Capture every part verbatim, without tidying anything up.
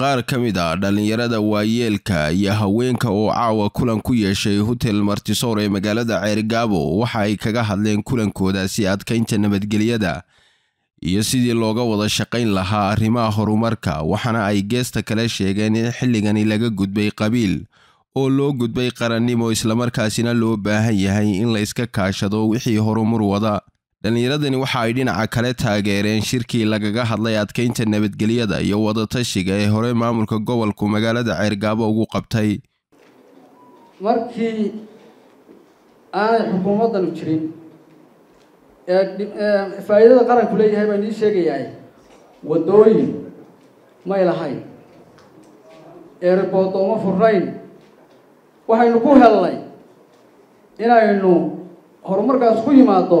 قار كمدا دالن يرادا واييلكا يا هاوينكا او عاوا كولانكو يشاي هوتيل مرتيسوري مغالدا عيرغابو waxay kaga hadleen kulankooda si adkaynta nabadgelyada iyo sidii looga wada shaqayn lahaa arrimaha horumarka waxana ay geesta kala sheegeen in xilligani laga gudbay qabiil oo loo gudbay qarannimo isla markaasina loo baahan yahay in la iska kaashado wixii horumar wada dhallinyaradani waxa ay dhinaca kale taageereen shirkii lagaga hadlay adkaynta nabadgelyada iyo wada tashiga ee hore maamulka gobolka magaalada Ceergaabo ugu qabtay markii ay xukuumaddan jirin ee faayidada qaranku leeyahay baan sheegayaa wadooyin ma ilahay airport oo furayn waxaynu ku helnay inaynu horumarkaas ku yimaado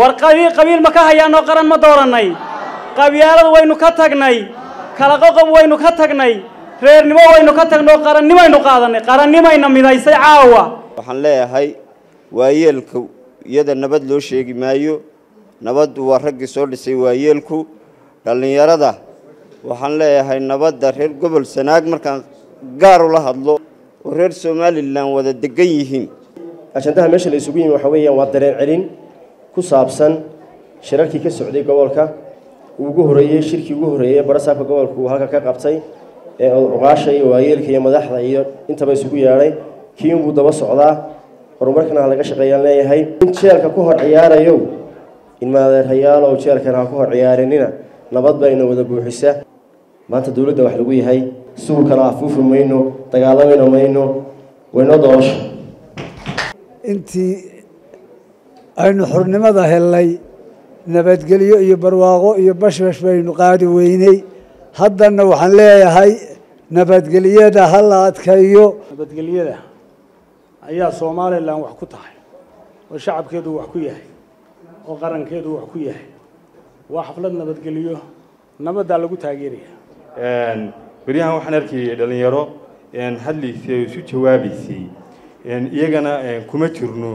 والقبيل قبيل مكاها يا نقران مدورناي قبيلة وينو كتغناي كلاقو وينو كتغناي رير نمو وينو كتغنو قران نمو نقادناي قران نمو نميداي سي عاوا waxaan leeyahay waayeelku iyada nabad loo sheegi maayo nabad waa ragii soo dhisay waayeelku dhalinyarada waxaan leeyahay nabada reer gobol sanaag markaan gaar u la hadlo reer Soomaaliland wada degan yihiin ashadaha meesha la isugu yimid waxa weeyaan waa dareen celin ku saabsan shirarkii ka socday gobolka ugu horeeyay shirkii ugu horeeyay barasaabka gobolka uu halka ka qabtay ee uqaashay waayeelka iyo madaxda iyo intaba isugu yeeray kiin uu daba socdaa horumarkana laga shaqeeyay leeyahay in jeelka ku hor ciyaarayo in madaxyaal oo jeelkana ku hor ciyaarinina nabad bayna wada buuxisa maanta dawladda wax lagu yahay suulkana afuufin mayno dagaalamayno mayno wayno doosh intii aynu xurnimada helay nabadgelyo iyo barwaaqo iyo bashbash baynu qaadi weynay haddana waxaan leeyahay nabadgelyada hal adkayo nabadgelyada ayaa Soomaaliland wax ku tahay oo shacabkeedu wax ku yahay oo qarankeedu wax ku yahay waa xaflad nabadgelyo nabada lagu taageeraya een bariyahan waxaan arkay dhalinyaro een hadliisay soo jawaabaysay een iyagana kuma jirno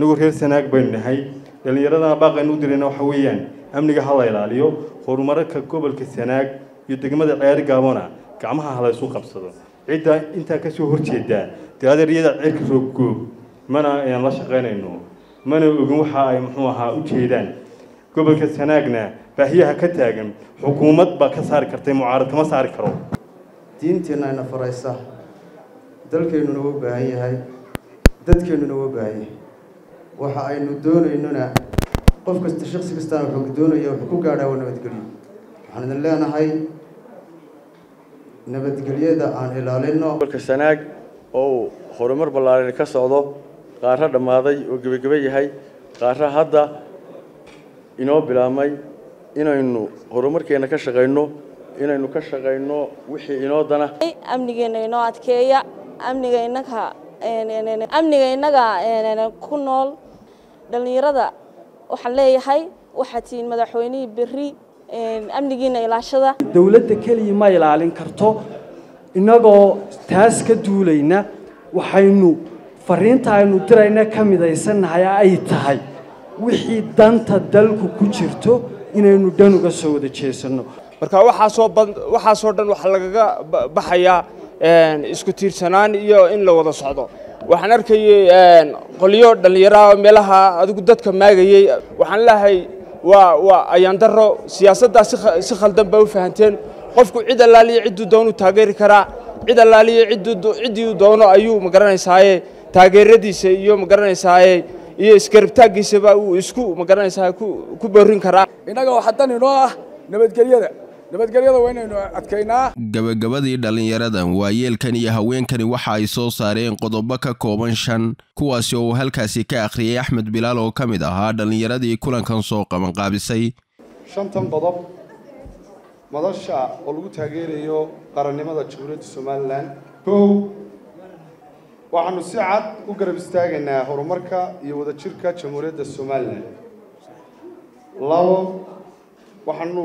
nugu reer sanaag baan nahay dhalinyarada baaqan u direen waxa weeyaan amniga hala ilaaliyo horumarka gobolka sanaag iyo degmada Ceergaabona gacmaha hala soo qabsado cida inta ka soo horjeeda taageerada cirka soo goob mana aan la shaqeynayno mana ugu waxa ay muxuu ahaa u jeedaan gobolka sanaagna baahiyaha ka taagan xukuumad ba ka saar kartay mucaarad ma saar karo diinteena ina faraysa dalkeenu noo baahan yahay dadkeenu noo baahan yahay waxa aynu doonaynaa qof kasta shakhsi kasta wuxuu doonayo ku gaadhayo nabadgelyo waxaan leenahay nabadgelyada aan ilaalinno gobolka sanaag oo horumar ballaaran ka socdo qaar dhamaaday oo gabagabay yahay qaar hadda inoo bilaamay inaynu horumarkeena ka shaqeyno inaynu ka shaqeyno wixii inoo dana amnigeena inoo adkeeya amnigeena ka een amniga inaga ku nool dhalinyarada waxaan leeyahay waxa tiin madaxweynihii biri amnigiina ilaashada dawladda kaliya ma ilaalin karto inagoo taas ka duulayna waxaynu fariinta aynu dirayna kamidaysannahay ay tahay wixii danta dalku ku jirto inaynu dhanuga soo wada jeesano marka waxa soo waxa soo dhan wax laga baxaya een isku tiirsanaan iyo in la wada socdo waxaan arkay een qoliyo dhalinyaro meelaha adigu dadka maagayay waxaan lahay waa waa ayaan daro siyaasadda si khaldan baa u fahanteen qofku cid alaaliyo cidu doono taageeri kara cid alaaliyo cidu cidu doono ayuu magaranaysaa taageeradiisa iyo magaranaysaa iyo iskaribtaagiisa baa uu isku magaranaysaa ku ku boorin kara inaga waxa tan inoo ah nabadgelyada nabadgelyada waa inaynu adkeynaa gabagabadii dhalinyaradan waayeelkan iyo haweenkan waxa ay soo saareen qodobo ka kooban shan kuwaas oo halkaasii ka akhriyay Axmed Bilaal oo kamid ahaa dhalinyaradii kulankan soo qaban qaabisay shantan qodob مداشا اولو تغيريو قرنمدا جمهورية سوماليلاند كو waxaanu si cad u garab istaagaynaa horumarka iyo wada jirka jamhuuriyadda Soomaaliland lawo waxaanu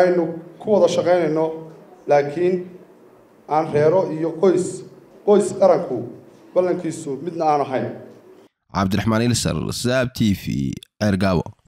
aynu ku wada shaqaynayno laakiin aan reero iyo qoys qoys qaranku ballankiisu midna aan ahayn Cabdiraxmaan Ilisar Saab T V Argao